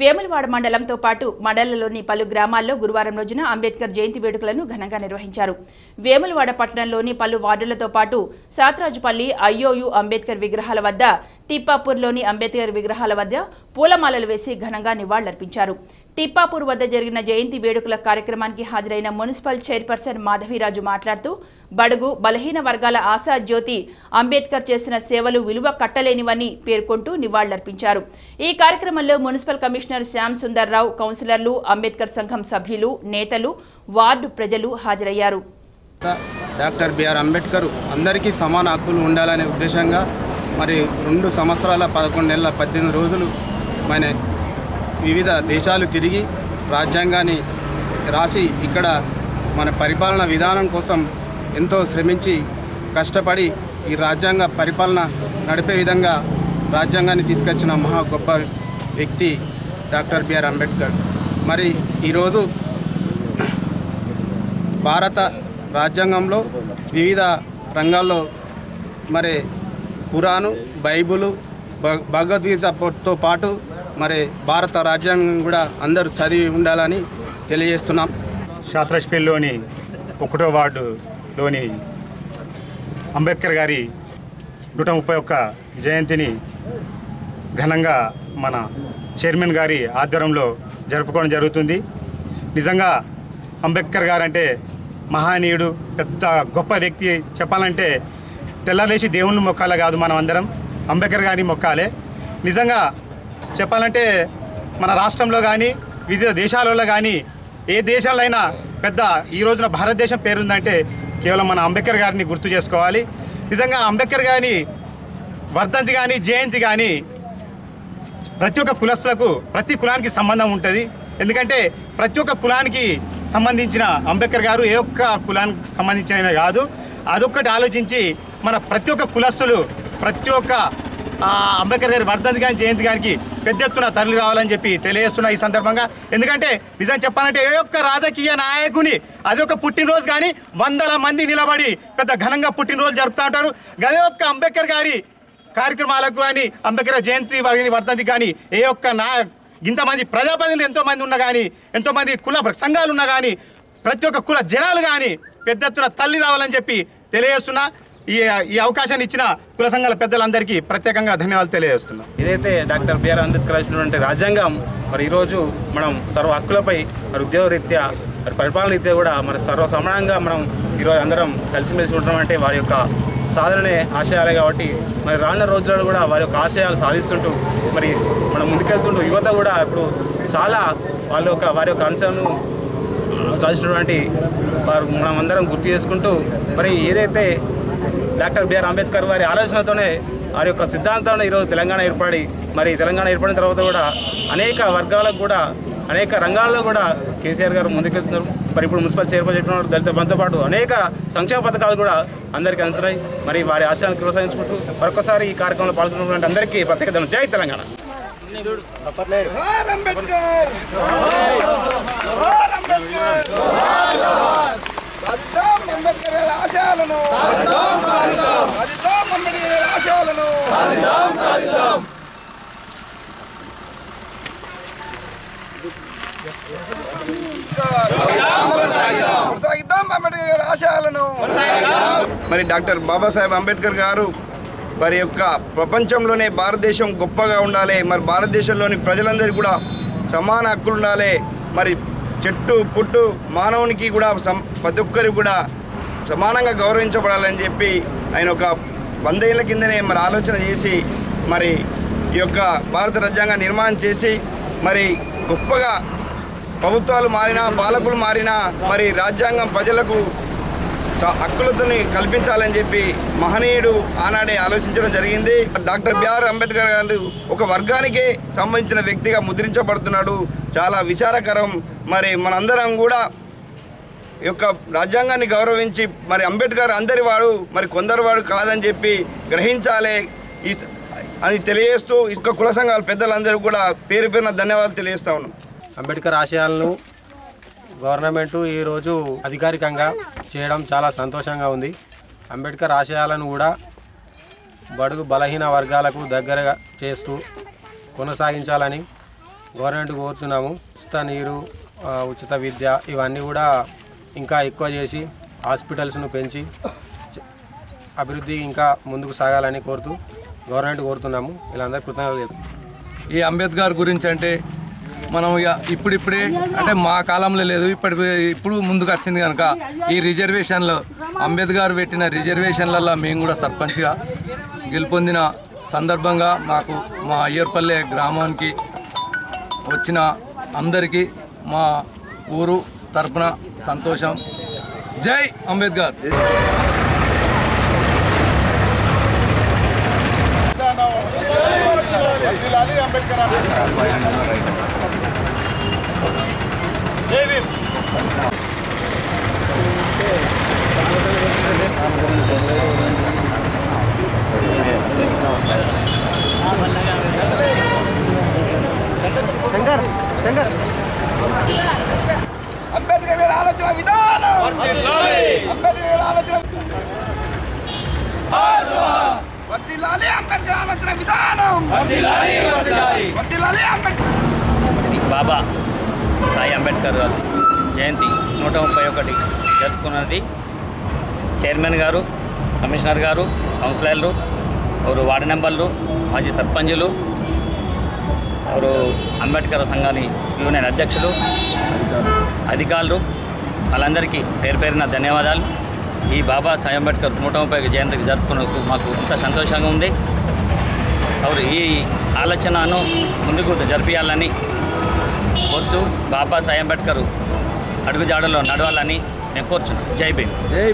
వేములవాడ మండలంతో పాటు మండలంలోని పలు గ్రామాల్లో గురువారం రోజున అంబేద్కర్ జయంతి వేడుకలను ఘనంగా నిర్వహించారు. వేములవాడ పట్టణంలోని పలు వార్డులతో పాటు శాతరాజుపల్లి ఐఓయు అంబేద్కర్ విగ్రహాల వద్ద, తిప్పాపూర్లోని అంబేద్కర్ విగ్రహాల వద్ద పూలమాలలు వేసి ఘనంగా నివాళులర్పించారు. తిప్పాపూర్ వద్ద జరిగిన జయంతి వేడుకల కార్యక్రమానికి హాజరైన మున్సిపల్ చైర్పర్సన్ మాధవీరాజు మాట్లాడుతూ, బడుగు బలహీన వర్గాల ఆశా జ్యోతి అంబేద్కర్ చేసిన సేవలు విలువ కట్టలేనివని పేర్కొంటూ నివాళులర్పించారు. ఈ కార్యక్రమంలో మున్సిపల్ కమిషనర్ శ్యామ్ సుందర్రావు, కౌన్సిలర్లు, అంబేద్కర్ సంఘం సభ్యులు, నేతలు, వార్డు ప్రజలు హాజరయ్యారు. డాక్టర్ బిఆర్ అంబేద్కర్ అందరికీ సమాన హక్కులు ఉండాలనే ఉద్దేశంగా మరి 2 సంవత్సరాల 11 నెలల 18 రోజులు మన వివిధ దేశాలు తిరిగి రాజ్యాంగాన్ని రాసి ఇక్కడ మన పరిపాలన విధానం కోసం ఎంతో శ్రమించి కష్టపడి ఈ రాజ్యాంగ పరిపాలన నడిపే విధంగా రాజ్యాంగాన్ని తీసుకొచ్చిన మహా గొప్ప వ్యక్తి డాక్టర్ బిఆర్ అంబేద్కర్. మరి ఈరోజు భారత రాజ్యాంగంలో వివిధ రంగాల్లో మరి ఖురాను, బైబులు, భగవద్గీతతో పాటు మరి భారత రాజ్యాంగం కూడా అందరూ చదివి ఉండాలని తెలియజేస్తున్నాం. శాతరాజ్పేటలోని 1వ వార్డులోని అంబేద్కర్ గారి 131 జయంతిని ఘనంగా మన చైర్మన్ గారి ఆధ్వర్యంలో జరుపుకోవడం జరుగుతుంది. నిజంగా అంబేద్కర్ గారు అంటే మహానీయుడు, పెద్ద గొప్ప వ్యక్తి. చెప్పాలంటే తెల్లలేసి దేవుని మొక్కాలే కాదు, మనం అందరం అంబేద్కర్ గారిని మొక్కాలే. నిజంగా చెప్పాలంటే మన రాష్ట్రంలో కానీ వివిధ దేశాలలో కానీ ఏ దేశాలైనా పెద్ద ఈ రోజున భారతదేశం పేరుందంటే కేవలం మన అంబేద్కర్ గారిని గుర్తు చేసుకోవాలి. నిజంగా అంబేద్కర్ గారిని వర్ధంతి కానీ జయంతి కానీ ప్రతి ఒక్క కులస్తులకు, ప్రతి కులానికి సంబంధం ఉంటుంది. ఎందుకంటే ప్రతి ఒక్క కులానికి సంబంధించిన అంబేద్కర్ గారు, ఏ ఒక్క కులానికి సంబంధించిన కాదు. అదొక్కటి ఆలోచించి మన ప్రతి ఒక్క కులస్తులు ప్రతి ఒక్క అంబేద్కర్ గారి వర్ధంతి కానీ జయంతి గారికి పెద్ద ఎత్తున తరలి రావాలని చెప్పి తెలియజేస్తున్నా ఈ సందర్భంగా. ఎందుకంటే నిజం చెప్పాలంటే ఏ ఒక్క రాజకీయ నాయకుని అది ఒక పుట్టినరోజు కానీ 100 మంది నిలబడి పెద్ద ఘనంగా పుట్టినరోజు జరుపుతూ ఉంటారు. అదే ఒక్క అంబేద్కర్ గారి కార్యక్రమాలకు కానీ అంబేద్కర్ జయంతి వర్ధంతి కానీ ఏ ఒక్క ఇంతమంది ప్రజాప్రతినిధులు ఎంతోమంది ఉన్నా కానీ, ఎంతోమంది కుల సంఘాలు ఉన్నా కానీ, ప్రతి ఒక్క కుల జనాలు కానీ పెద్ద ఎత్తున తరలి రావాలని చెప్పి తెలియజేస్తున్నా. ఈ అవకాశాన్ని ఇచ్చిన కుల సంఘాల పెద్దలందరికీ ప్రత్యేకంగా ధన్యవాదాలు తెలియజేస్తున్నాం. ఏదైతే డాక్టర్ బిఆర్ అంబేద్కర్ రాసినటువంటి రాజ్యాంగం మరి ఈరోజు మనం సర్వ హక్కులపై, మరి ఉద్యోగ రీత్యా, మరి పరిపాలన రీత్యా కూడా మరి సర్వ సమానంగా మనం ఈరోజు అందరం కలిసిమెలిసి ఉండడం అంటే వారి యొక్క సాధననే ఆశయాలే. కాబట్టి మరి రానున్న రోజుల్లో కూడా వారి యొక్క ఆశయాలు సాధిస్తుంటూ మరి మనం ముందుకెళ్తుంటూ యువత కూడా ఇప్పుడు చాలా వారి యొక్క అంశాలను సాధించినటువంటి వారు మనం అందరం గుర్తు చేసుకుంటూ మరి ఏదైతే డాక్టర్ బిఆర్ అంబేద్కర్ వారి ఆలోచనతోనే వారి యొక్క సిద్ధాంతంలో ఈరోజు తెలంగాణ ఏర్పడి మరి తెలంగాణ ఏర్పడిన తర్వాత కూడా అనేక వర్గాలకు కూడా అనేక రంగాల్లో కూడా కేసీఆర్ గారు ముందుకెళ్తున్నారు. మరి ఇప్పుడు మున్సిపల్ చైర్మన్ చెప్పిన దళిత బంధుతో పాటు అనేక సంక్షేమ పథకాలు కూడా అందరికీ అందుతున్నాయి. మరి వారి ఆశయాన్ని కొనసాగించుకుంటూ మరొకసారి ఈ కార్యక్రమంలో పాల్గొన్నటువంటి అందరికీ ప్రత్యేకతను జై తెలంగాణ. మరి డాక్టర్ బాబాసాహెబ్ అంబేద్కర్ గారు వారి యొక్క ప్రపంచంలోనే భారతదేశం గొప్పగా ఉండాలి, మరి భారతదేశంలోని ప్రజలందరికీ కూడా సమాన హక్కులు ఉండాలి, మరి చెట్టు పుట్టు మానవునికి కూడా ప్రతి ఒక్కరు కూడా సమానంగా గౌరవించబడాలని చెప్పి ఆయన ఒక 100 ఏళ్ళ కిందనే మరి ఆలోచన చేసి మరి ఈ యొక్క భారత రాజ్యాంగ నిర్మాణం చేసి మరి గొప్పగా ప్రభుత్వాలు మారినా, పాలకులు మారినా మరి రాజ్యాంగం ప్రజలకు హక్కులతో కల్పించాలని చెప్పి మహనీయుడు ఆనాడే ఆలోచించడం జరిగింది. డాక్టర్ బిఆర్ అంబేద్కర్ గారు ఒక వర్గానికే సంబంధించిన వ్యక్తిగా ముద్రించబడుతున్నాడు. చాలా విచారకరం. మరి మనందరం కూడా యొక్క రాజ్యాంగాన్ని గౌరవించి మరి అంబేద్కర్ అందరి వాడు, మరి కొందరు వాడు కాదని చెప్పి గ్రహించాలి అని తెలియజేస్తూ ఇసుక కుల సంఘాల పెద్దలందరూ కూడా పేరు పేరున ధన్యవాదాలు తెలియజేస్తా ఉన్నాం. అంబేద్కర్ ఆశయాలను గవర్నమెంటు ఈరోజు అధికారికంగా చేయడం చాలా సంతోషంగా ఉంది. అంబేద్కర్ ఆశయాలను కూడా బడుగు బలహీన వర్గాలకు దగ్గరగా చేస్తూ కొనసాగించాలని గవర్నమెంట్ కోరుతున్నాము ఉచిత నీరు ఉచిత విద్య ఇవన్నీ కూడా ఇంకా ఎక్కువ చేసి హాస్పిటల్స్ ను పెంచి అభివృద్ధి ఇంకా ముందుకు సాగాలని కోరుతూ గవర్నమెంట్ కోరుతున్నాము ఇలాంటి కృతజ్ఞతలు। ఈ అంబేద్కర్ గురించి అంటే మనం ఇప్పుడిప్పుడే అంటే మా కాలంలో లేదు ఇప్పుడు ముందుకు వచ్చింది కనుక ఈ రిజర్వేషన్లో అంబేద్కర్ పెట్టిన రిజర్వేషన్లలో మేము కూడా సర్పంచ్గా గెలుపొందిన సందర్భంగా మాకు మా అయ్యర్పల్లె గ్రామానికి వచ్చిన అందరికీ మా ఊరు తరపున సంతోషం। జై అంబేద్కర్। अंबेडकर आलोचना विधान अंबेडकर आलोचना वर्दिलाली अंबेडकर आलोचना विधान वर्दिलाली वर्दिलाली वर्दिलाली अंबेडकर बाबा साई अंबेडकर जयंती 131 జరుపుకున్నది। చైర్మన్ గారు కమిషనర్ గారు కౌన్సిలర్లు और वार्ड मेंबर्लू माजी सर्पंचलू और अंबेडकर संघानी यूनियन अध्यक्षलू अधिकारुलू वाळ्ळंदरिकी पेर पेरुन धन्यवादालु। ई बाबा साहेब अंबेडकर 135 जयंती जरुपुकुन्नकु माकु अंत संतोषंगा उंदी और ई आलोचननु मुंदुकु जरिपियालनि कोरुतू बाबा साहेब अंबेडकर अडुगुजाडलो नडवालनि नेनु कोरुचुन्नानु। जय भीम।